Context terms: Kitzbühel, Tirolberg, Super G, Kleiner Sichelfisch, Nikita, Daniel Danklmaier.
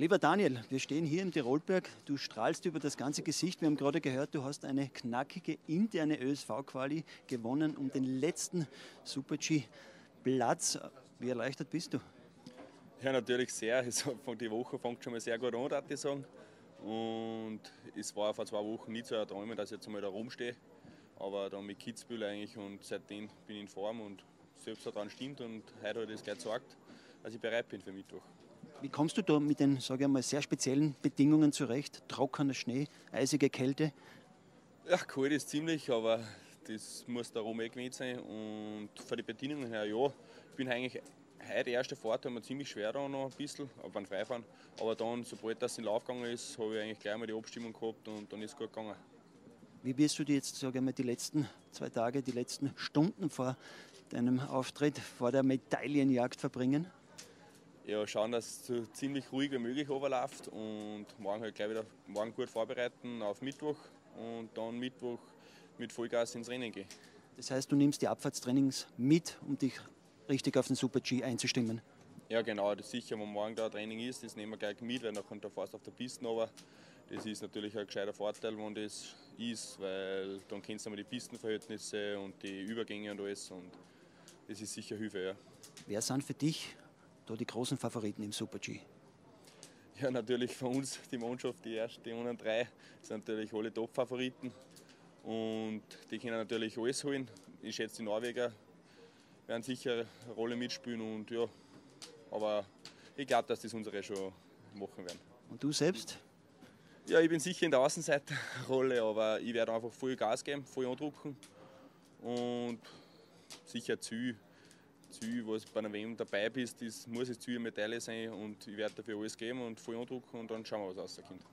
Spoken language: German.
Lieber Daniel, wir stehen hier im Tirolberg. Du strahlst über das ganze Gesicht. Wir haben gerade gehört, du hast eine knackige interne ÖSV-Quali gewonnen um den letzten Super-G-Platz. Wie erleichtert bist du? Ja, natürlich sehr. Die Woche fängt schon mal sehr gut an, würde ich sagen. Und es war vor 2 Wochen nicht so erträumen, dass ich jetzt mal da rumstehe. Aber dann mit Kitzbühel eigentlich und seitdem bin ich in Form und selbst daran stimmt. Und heute hat es gleich gesagt, dass ich bereit bin für Mittwoch. Wie kommst du da mit den, sage ich mal, sehr speziellen Bedingungen zurecht? Trockener Schnee, eisige Kälte? Ja, kalt ist ziemlich, aber das muss da rum eh gewesen sein. Und von den Bedingungen her, ja, ich bin eigentlich heute die erste Fahrt, haben wir ziemlich schwer da noch ein bisschen, ab beim Freifahren. Aber dann, sobald das in Lauf gegangen ist, habe ich eigentlich gleich mal die Abstimmung gehabt und dann ist es gut gegangen. Wie wirst du dir jetzt, sage ich mal, die letzten 2 Tage, die letzten Stunden vor deinem Auftritt, vor der Medaillenjagd verbringen? Ja, schauen, dass es so ziemlich ruhig wie möglich runterläuft und morgen halt gleich wieder gut vorbereiten auf Mittwoch und dann Mittwoch mit Vollgas ins Rennen gehen. Das heißt, du nimmst die Abfahrtstrainings mit, um dich richtig auf den Super G einzustimmen? Ja genau, das ist sicher, wenn morgen da ein Training ist, das nehmen wir gleich mit, weil nachher fährst du auf der Piste runter. Das ist natürlich ein gescheiter Vorteil, wenn das ist, weil dann kennst du mal die Pistenverhältnisse und die Übergänge und alles und das ist sicher Hilfe, ja. Wer sind für dich die großen Favoriten im Super G? Ja, natürlich für uns, die Mannschaft, die anderen 3 sind natürlich alle Top-Favoriten und die können natürlich alles holen. Ich schätze, die Norweger werden sicher eine Rolle mitspielen und ja, aber ich glaube, dass das unsere schon machen werden. Und du selbst? Ja, ich bin sicher in der Außenseiterrolle, aber ich werde einfach voll Gas geben, voll andrücken und sicher zu. Ziel, was bei wem dabei bist, muss das Ziel eine Medaille sein und ich werde dafür alles geben und voll andrücken und dann schauen wir, was rauskommt.